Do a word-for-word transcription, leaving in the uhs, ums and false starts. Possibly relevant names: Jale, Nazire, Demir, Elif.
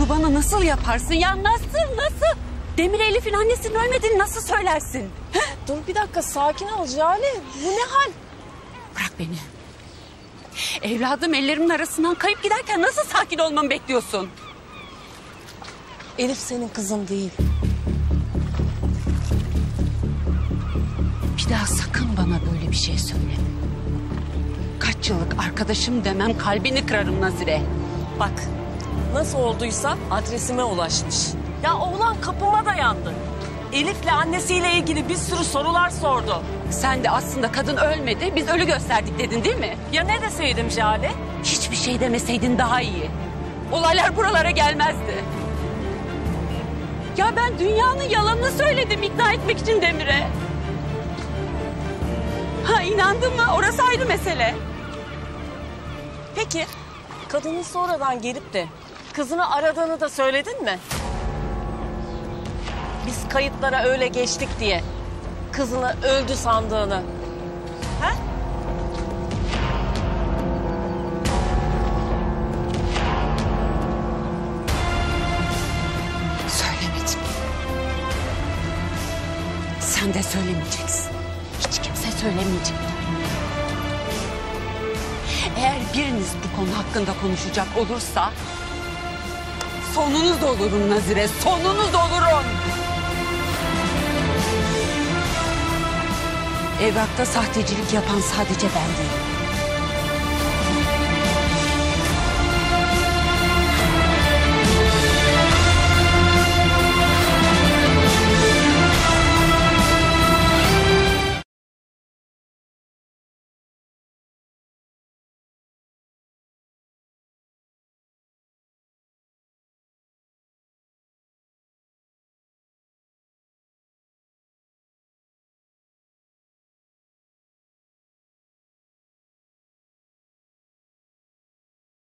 Bunu bana nasıl yaparsın ya? Nasıl, nasıl? Demir Elif'in annesinin ölmediğini nasıl söylersin? Dur bir dakika, sakin ol Jale. Bu ne hal? Bırak beni. Evladım ellerimin arasından kayıp giderken nasıl sakin olmamı bekliyorsun? Elif senin kızın değil. Bir daha sakın bana böyle bir şey söyleme. Kaç yıllık arkadaşım demem, kalbini kırarım Nazire. Bak, nasıl olduysa adresime ulaşmış. Ya oğlan kapıma dayandı. Elif'le annesiyle ilgili bir sürü sorular sordu. Sen de aslında kadın ölmedi, biz ölü gösterdik dedin değil mi? Ya ne deseydim Jale? Hiçbir şey demeseydin daha iyi. Olaylar buralara gelmezdi. Ya ben dünyanın yalanını söyledim ikna etmek için Demir'e. Ha inandın mı? Orası ayrı mesele. Peki, kadının sonradan gelip de kızını aradığını da söyledin mi? Biz kayıtlara öyle geçtik diye kızını öldü sandığını. Ha? Söylemedim. Sen de söylemeyeceksin. Hiç kimse söylemeyecek. Eğer biriniz bu konu hakkında konuşacak olursa sonunuz olurum Nazire, sonunuz olurum. Evrakta sahtecilik yapan sadece ben değilim.